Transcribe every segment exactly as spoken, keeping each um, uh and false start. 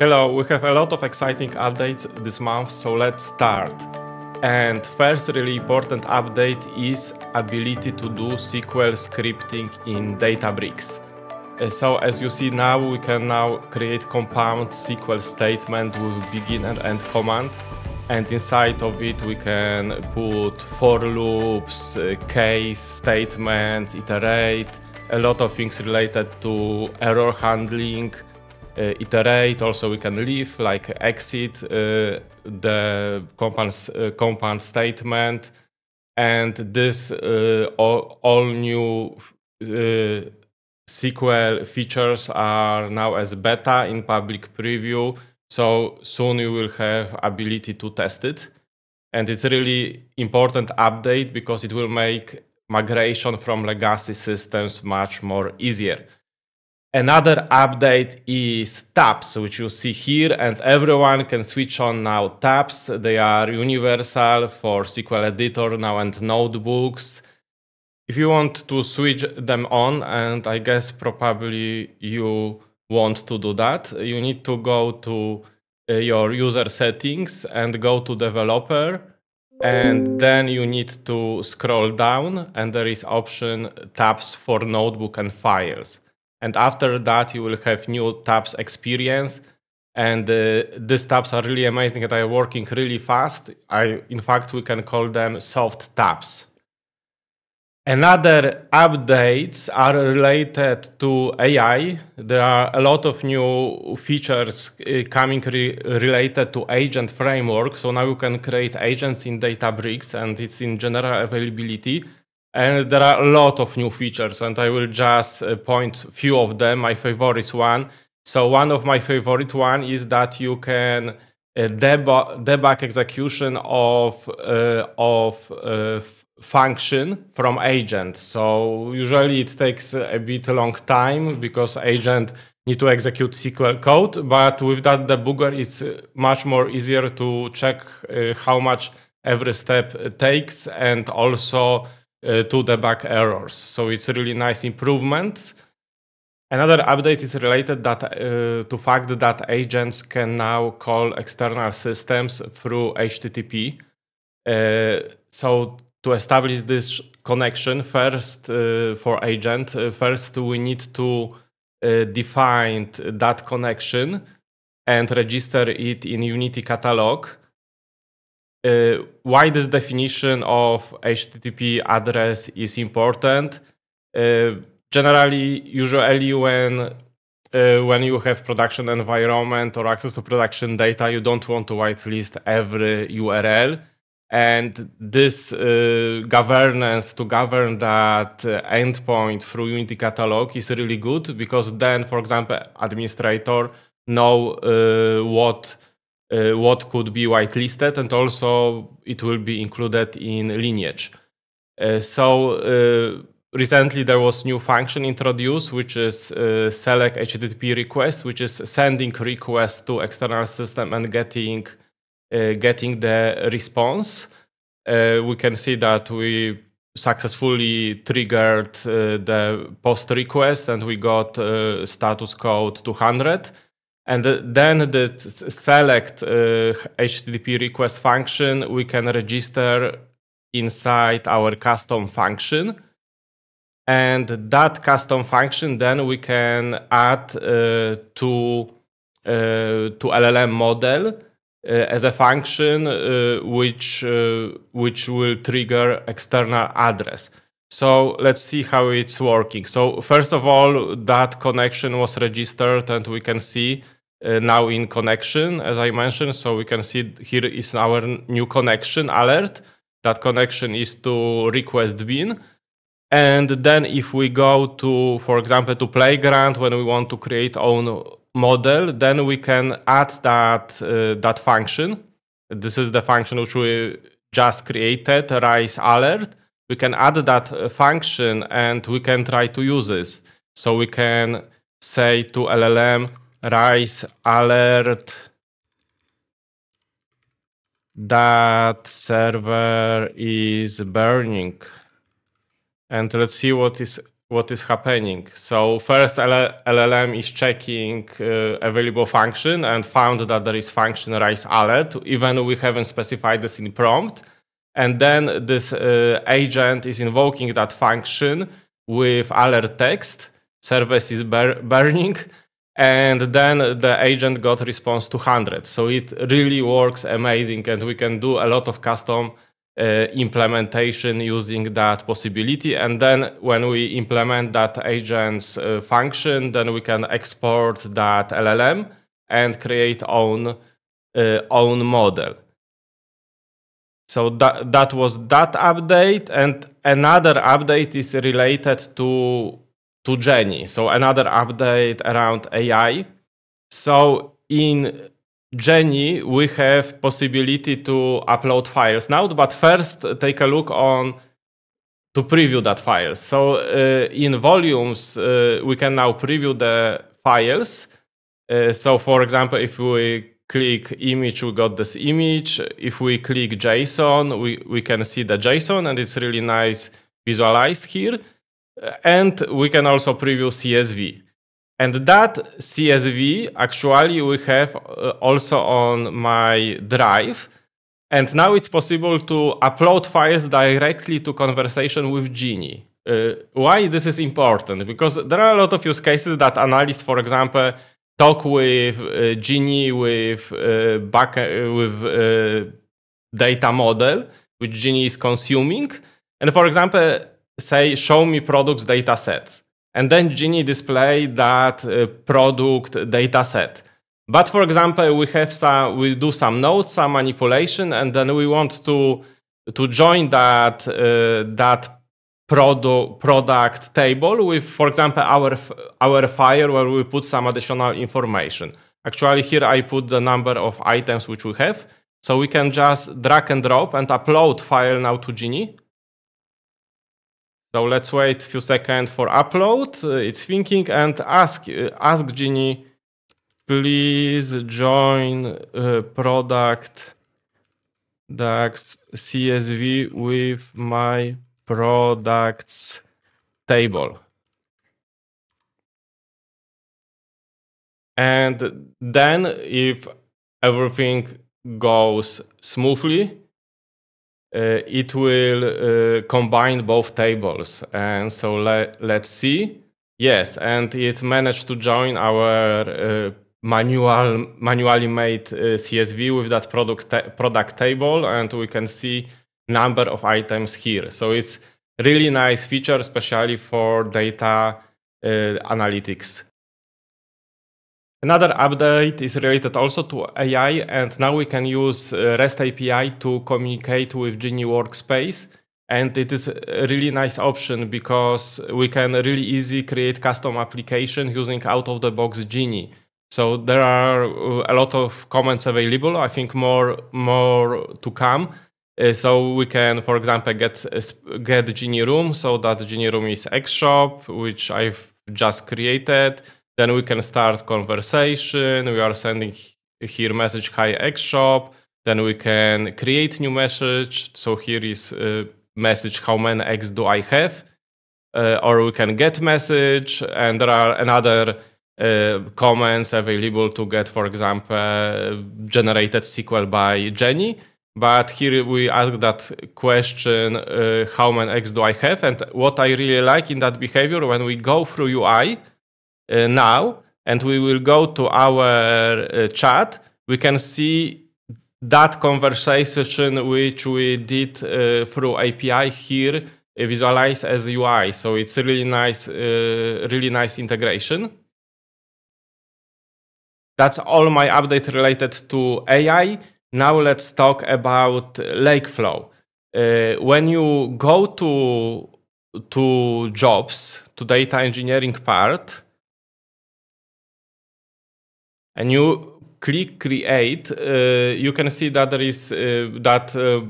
Hello, we have a lot of exciting updates this month, so let's start. And first really important update is ability to do S Q L scripting in Databricks. So as you see now, we can now create compound S Q L statement with begin and end command. And inside of it, we can put for loops, case statements, iterate, a lot of things related to error handling, Uh, iterate. Also we can leave, like exit uh, the compound, uh, compound statement, and this uh, all, all new uh, S Q L features are now as beta in public preview, so soon you will have ability to test it. And it's really important update because it will make migration from legacy systems much more easier. Another update is tabs, which you see here, and everyone can switch on now tabs. They are universal for S Q L Editor now and notebooks. If you want to switch them on, and I guess probably you want to do that, you need to go to uh, your user settings and go to developer, and then you need to scroll down and there is option tabs for notebook and files. And after that, you will have new tabs experience. And uh, these tabs are really amazing and are working really fast. I, in fact, we can call them soft tabs. Another updates are related to A I. There are a lot of new features uh, coming re related to agent framework. So now you can create agents in Databricks, and it's in general availability. And there are a lot of new features, and I will just point a few of them, my favorite one. So one of my favorite one is that you can debug, debug execution of, uh, of uh, function from agents. So usually it takes a bit long time because agent need to execute S Q L code, but with that debugger, it's much more easier to check uh, how much every step takes, and also Uh, to debug errors. So it's really nice improvement. Another update is related that, uh, to fact that agents can now call external systems through H T T P. Uh, so to establish this connection first uh, for agent, uh, first we need to uh, define that connection and register it in Unity Catalog. Uh, why this definition of H T T P address is important? Uh, generally, usually when, uh, when you have production environment or access to production data, you don't want to whitelist every U R L. And this uh, governance to govern that uh, endpoint through Unity Catalog is really good, because then, for example, administrator know uh, what Uh, what could be whitelisted, and also it will be included in lineage. Uh, so uh, recently there was new function introduced, which is uh, select H T T P request, which is sending requests to external system and getting, uh, getting the response. Uh, we can see that we successfully triggered uh, the post request, and we got uh, status code two hundred. And then the select uh, H T T P request function we can register inside our custom function. And that custom function then we can add uh, to, uh, to L L M model uh, as a function uh, which, uh, which will trigger external address. So let's see how it's working. So first of all, that connection was registered, and we can see Uh, now in connection, as I mentioned, so we can see here is our new connection alert. That connection is to request bin. And then if we go to, for example, to playground, when we want to create own model, then we can add that, uh, that function. This is the function which we just created, rise alert. We can add that function and we can try to use this. So we can say to L L M, rise alert that server is burning, and let's see what is what is happening. So first L L M is checking uh, available function and found that there is function raise alert, even we haven't specified this in prompt. And then this uh, agent is invoking that function with alert text, service is burning, and then the agent got response two hundred. So it really works amazing, and we can do a lot of custom Uh, implementation using that possibility. And then when we implement that agent's uh, function, then we can export that L L M and create own uh, own model. So that, that was that update. And another update is related to to Genie. So another update around A I. So in Genie, we have possibility to upload files now, but first take a look on to preview that file. So uh, in volumes, uh, we can now preview the files. Uh, so for example, if we click image, we got this image. If we click JSON, we, we can see the JSON, and it's really nice visualized here. And we can also preview C S V. And that C S V actually we have also on my drive. And now it's possible to upload files directly to conversation with Genie. Uh, why this is important? Because there are a lot of use cases that analysts, for example, talk with uh, Genie with, uh, back, uh, with uh, data model, which Genie is consuming. And for example, say, show me products data sets. And then Genie display that uh, product data set. But for example, we have some, we do some nodes, some manipulation, and then we want to to join that uh, that product product table with, for example, our our file where we put some additional information. Actually, here I put the number of items which we have, so we can just drag and drop and upload file now to Genie. So let's wait a few seconds for upload. Uh, it's thinking, and ask uh, ask Genie, please join uh, product C S V with my products table. And then if everything goes smoothly, Uh, it will uh, combine both tables. And so le let's see. Yes, and it managed to join our uh, manual, manually made uh, C S V with that product, ta product table, and we can see number of items here. So it's really nice feature, especially for data uh, analytics. Another update is related also to A I, and now we can use uh, REST A P I to communicate with Genie Workspace. And it is a really nice option because we can really easy create custom application using out-of-the-box Genie. So there are a lot of comments available, I think more, more to come. Uh, so we can, for example, get, get Genie Room, so that Genie Room is X Shop, which I've just created. Then we can start conversation. We are sending here message, hi X Shop. Then we can create new message. So here is a message, how many X do I have? Uh, or we can get message. And there are another uh, comments available to get, for example, generated S Q L by Genie. But here we ask that question, uh, how many X do I have? And what I really like in that behavior, when we go through U I, Uh, now, and we will go to our uh, chat, we can see that conversation which we did uh, through A P I here uh, visualized as U I. So it's a really nice, uh, really nice integration. That's all my update related to A I. Now let's talk about Lakeflow. Uh, when you go to, to jobs, to data engineering part, and you click create, uh, you can see that there is uh, that uh,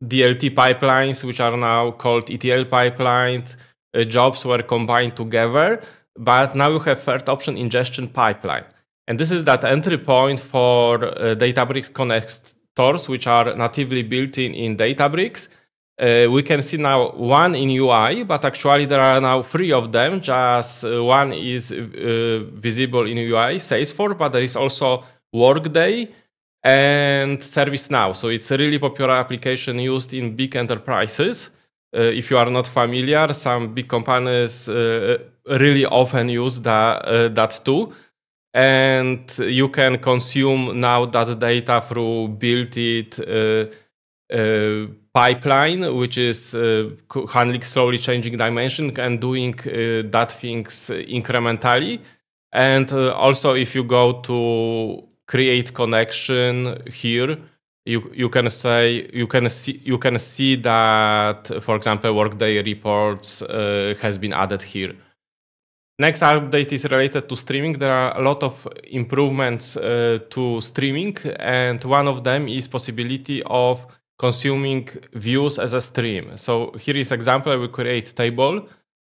D L T pipelines, which are now called E T L pipelines, uh, jobs were combined together, but now you have third option, ingestion pipeline. And this is that entry point for uh, Databricks connectors, which are natively built in in Databricks. Uh, we can see now one in U I, but actually there are now three of them. Just uh, one is uh, visible in U I, Salesforce, but there is also Workday and ServiceNow. So it's a really popular application used in big enterprises. Uh, if you are not familiar, some big companies uh, really often use that, uh, that too. And you can consume now that data through built-in uh, uh, pipeline, which is uh, handling slowly changing dimension and doing uh, that things incrementally. And uh, also, if you go to create connection here, you you can say you can see you can see that, for example, Workday reports uh, has been added here. Next update is related to streaming. There are a lot of improvements uh, to streaming, and one of them is possibility of consuming views as a stream. So here is example, we create table,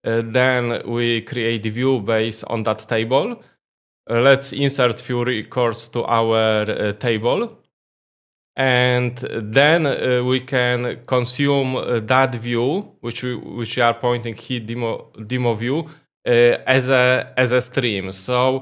uh, then we create view based on that table. Uh, let's insert few records to our uh, table. And then uh, we can consume uh, that view, which we, which we are pointing here, demo, demo view, Uh, as a as a stream. So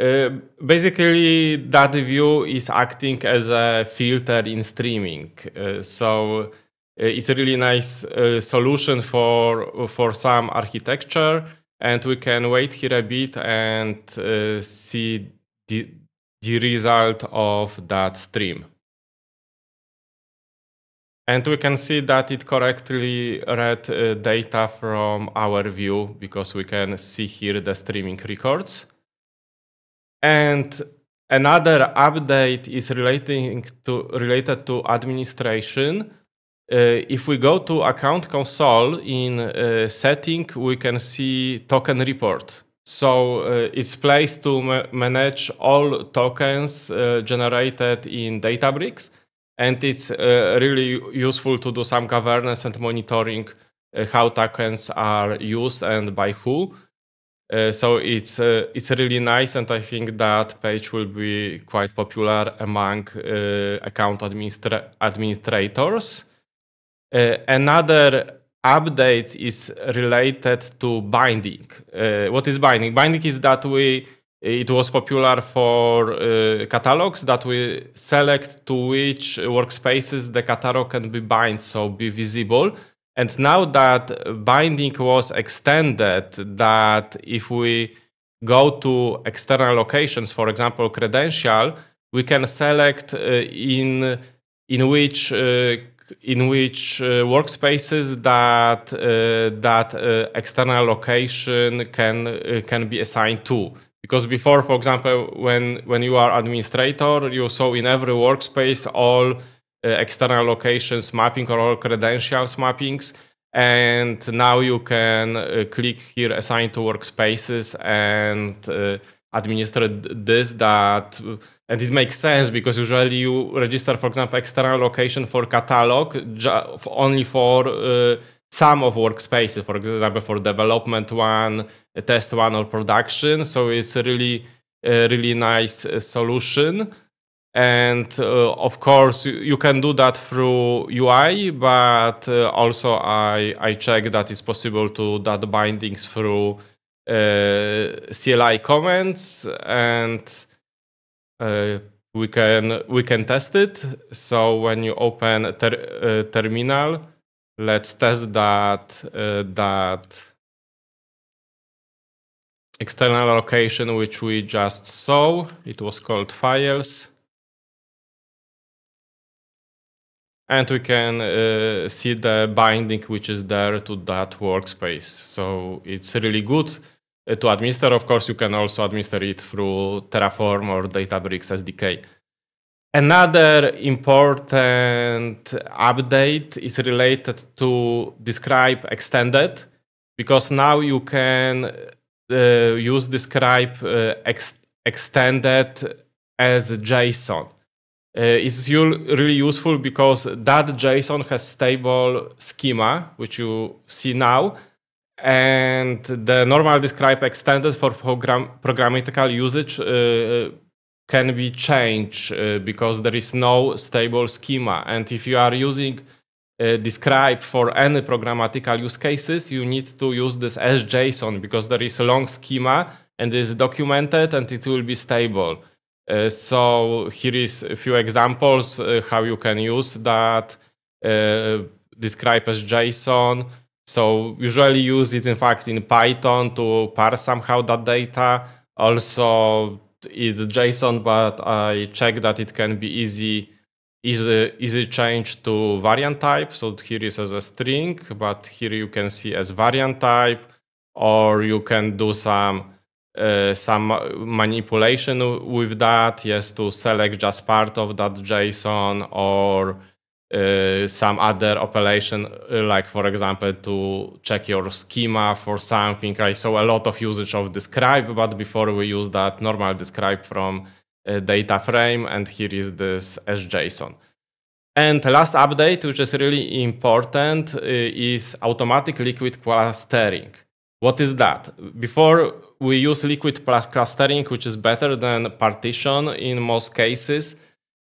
uh, basically that view is acting as a filter in streaming. Uh, so uh, it's a really nice uh, solution for for some architecture, and we can wait here a bit and uh, see the the result of that stream. And we can see that it correctly read uh, data from our view, because we can see here the streaming records. And another update is relating to, related to administration. Uh, if we go to Account Console in uh, setting, we can see token report. So uh, it's placed to ma manage all tokens uh, generated in Databricks. And it's uh, really useful to do some governance and monitoring uh, how tokens are used and by who. Uh, so it's uh, it's really nice, and I think that page will be quite popular among uh, account administra administrators. Uh, another update is related to binding. Uh, what is binding? Binding is that we It was popular for uh, catalogs, that we select to which workspaces the catalog can be bind, so be visible. And now that binding was extended, that if we go to external locations, for example, credential, we can select uh, in in which uh, in which uh, workspaces that uh, that uh, external location can uh, can be assigned to. Because before, for example, when, when you are administrator, you saw in every workspace all uh, external locations mapping or all credentials mappings. And now you can uh, click here, assign to workspaces, and uh, administer this, that. And it makes sense, because usually you register, for example, external location for catalog only for uh, some of workspaces, for example, for development one, test one, or production. So it's a really, a really nice solution. And uh, of course, you can do that through U I, but uh, also I, I check that it's possible to do that bindings through uh, C L I comments, and uh, we can, we can test it. So when you open a ter uh, terminal, let's test that uh, that external location which we just saw. It was called files, and we can uh, see the binding which is there to that workspace. So it's really good uh, to administer. Of course, you can also administer it through Terraform or Databricks S D K. Another important update is related to Describe Extended, because now you can uh, use Describe uh, ex Extended as JSON. Uh, it's really useful because that JSON has stable schema, which you see now. And the normal Describe Extended for program programmatical usage uh, can be changed uh, because there is no stable schema. And if you are using uh, describe for any programmatical use cases, you need to use this as JSON because there is a long schema and is documented and it will be stable. Uh, so here is a few examples uh, how you can use that, uh, describe as JSON. So usually use it in fact in Python to parse somehow that data. Also it's JSON, but I check that it can be easy, easy, easy change to variant type. So here is as a string, but here you can see as variant type, or you can do some Uh, some manipulation with that, yes, to select just part of that JSON, or uh, some other operation, like for example, to check your schema for something. I saw a lot of usage of describe, but before we use that normal describe from uh, data frame, and here is this as JSON. And the last update, which is really important, uh, is automatic liquid clustering. What is that? Before, we use liquid clustering, which is better than partition in most cases,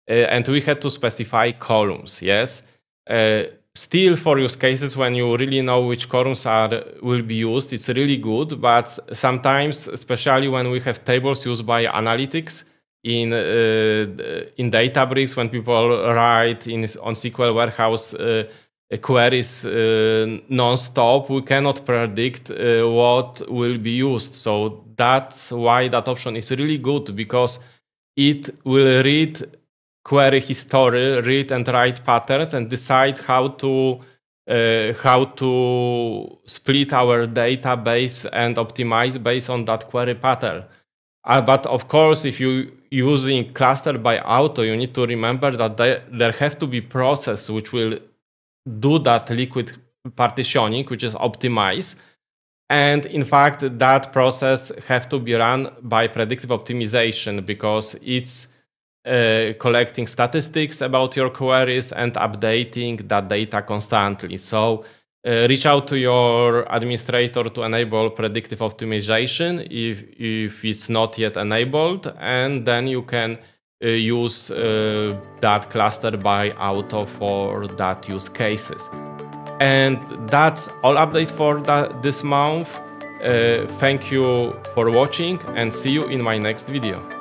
uh, and we had to specify columns, yes? Uh, still, for use cases when you really know which columns are will be used, it's really good, but sometimes, especially when we have tables used by analytics in, uh, in Databricks, when people write in, on S Q L Warehouse uh, queries uh, non-stop, we cannot predict uh, what will be used. So that's why that option is really good, because it will read query history, read and write patterns, and decide how to uh, how to split our database and optimize based on that query pattern. Uh, but of course, if you using cluster by auto, you need to remember that they, there have to be processes which will do that liquid partitioning, which is optimize. And in fact, that process have to be run by predictive optimization, because it's uh, collecting statistics about your queries and updating that data constantly. So uh, reach out to your administrator to enable predictive optimization if, if it's not yet enabled, and then you can Uh, use uh, that cluster by auto for that use cases. And that's all update for that this month. Uh, thank you for watching, and see you in my next video.